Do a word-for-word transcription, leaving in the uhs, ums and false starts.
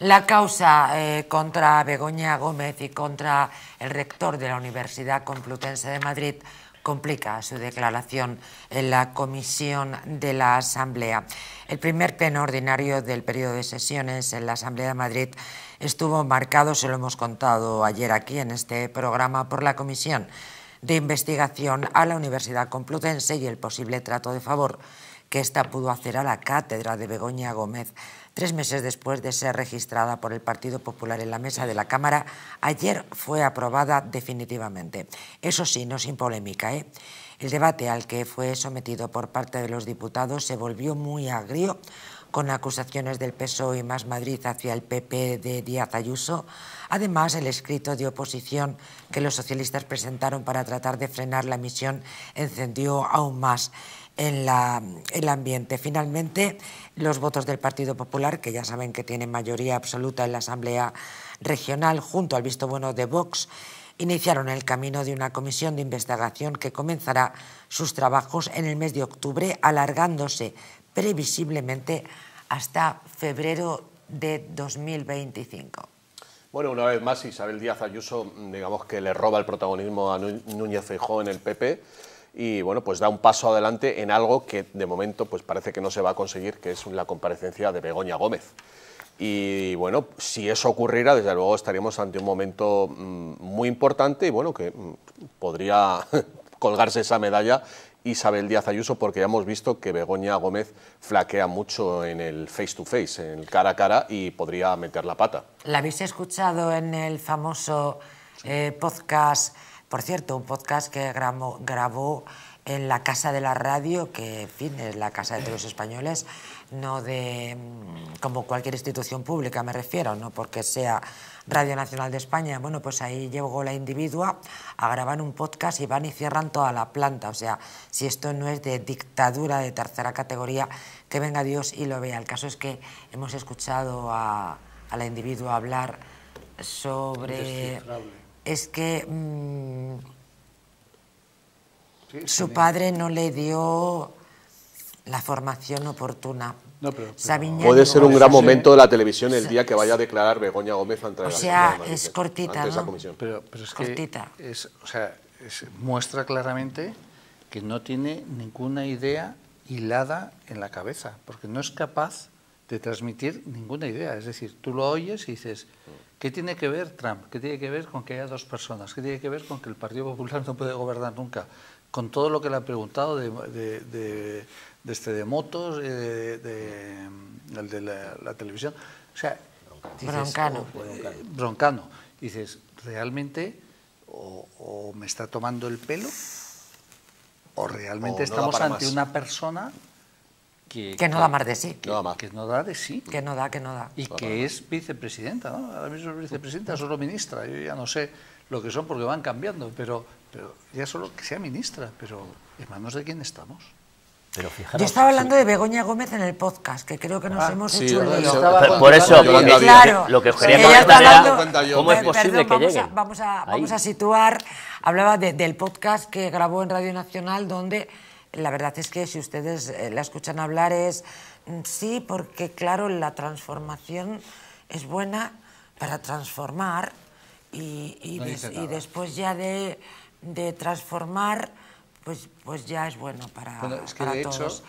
La causa eh, contra Begoña Gómez y contra el rector de la Universidad Complutense de Madrid complica su declaración en la comisión de la Asamblea. El primer pleno ordinario del periodo de sesiones en la Asamblea de Madrid estuvo marcado, se lo hemos contado ayer aquí en este programa, por la comisión de investigación a la Universidad Complutense y el posible trato de favor que ésta pudo hacer a la cátedra de Begoña Gómez, tres meses después de ser registrada por el Partido Popular en la mesa de la Cámara. Ayer fue aprobada definitivamente. Eso sí, no sin polémica, ¿eh? El debate al que fue sometido por parte de los diputados se volvió muy agrio, con acusaciones del P S O E y Más Madrid hacia el P P de Díaz Ayuso. Además, el escrito de oposición que los socialistas presentaron para tratar de frenar la misión encendió aún más en la, el ambiente. Finalmente, los votos del Partido Popular, que ya saben que tienen mayoría absoluta en la Asamblea Regional, junto al visto bueno de Vox, iniciaron el camino de una comisión de investigación que comenzará sus trabajos en el mes de octubre, alargándose previsiblemente hasta febrero de dos mil veinticinco. Bueno, una vez más, Isabel Díaz Ayuso, digamos que le roba el protagonismo a Núñez Feijóo en el P P y, bueno, pues da un paso adelante en algo que, de momento, pues parece que no se va a conseguir, que es la comparecencia de Begoña Gómez. Y, bueno, si eso ocurriera, desde luego estaríamos ante un momento muy importante y, bueno, que podría colgarse esa medalla Isabel Díaz Ayuso, porque ya hemos visto que Begoña Gómez flaquea mucho en el face to face, en el cara a cara, y podría meter la pata. La habéis escuchado en el famoso eh, podcast, por cierto, un podcast que grabó, grabó en la Casa de la Radio, que en fin, es la casa de todos los españoles, no de como cualquier institución pública, me refiero, no porque sea Radio Nacional de España. Bueno, pues ahí llegó la individua a grabar un podcast y van y cierran toda la planta. O sea, si esto no es de dictadura de tercera categoría, que venga Dios y lo vea. El caso es que hemos escuchado a, a la individua hablar sobre... Es que... Mmm, Sí, su padre no le dio la formación oportuna. No, pero, pero... Puede ser un gran momento de la televisión el día que vaya a declarar Begoña Gómez ante la comisión. O sea, es cortita, ¿no? Pero, pero es cortita. Que es, o sea, es, muestra claramente que no tiene ninguna idea hilada en la cabeza, porque no es capaz de transmitir ninguna idea. Es decir, tú lo oyes y dices... ¿Qué tiene que ver Trump? ¿Qué tiene que ver con que haya dos personas? ¿Qué tiene que ver con que el Partido Popular no puede gobernar nunca? Con todo lo que le han preguntado de, de, de, de, este, de motos, de, de, de, de la, la televisión. O sea, dices, Broncano. O, eh, broncano. Dices, ¿realmente o, o me está tomando el pelo o realmente o no estamos ante más. una persona... Que, que no que, da más de sí. Que, no que no da de sí. Que no da, que no da. Y no, que no. Es vicepresidenta, ¿no? Ahora mismo es vicepresidenta, solo ministra. Yo ya no sé lo que son porque van cambiando, pero, pero ya solo que sea ministra. Pero ¿en manos de quién estamos? Pero fijaros, yo estaba hablando sí. de Begoña Gómez en el podcast, que creo que nos ah, hemos sí, hecho el lío. Por, por eso, yo porque, claro, lo que os queremos es que cómo es posible perdón, que llegue. Vamos a, vamos a situar, hablaba de, del podcast que grabó en Radio Nacional, donde... La verdad es que si ustedes la escuchan hablar es... Sí, porque claro, la transformación es buena para transformar y, y, no des, y después ya de, de transformar, pues, pues ya es bueno para, bueno, es que para de todos. Hecho,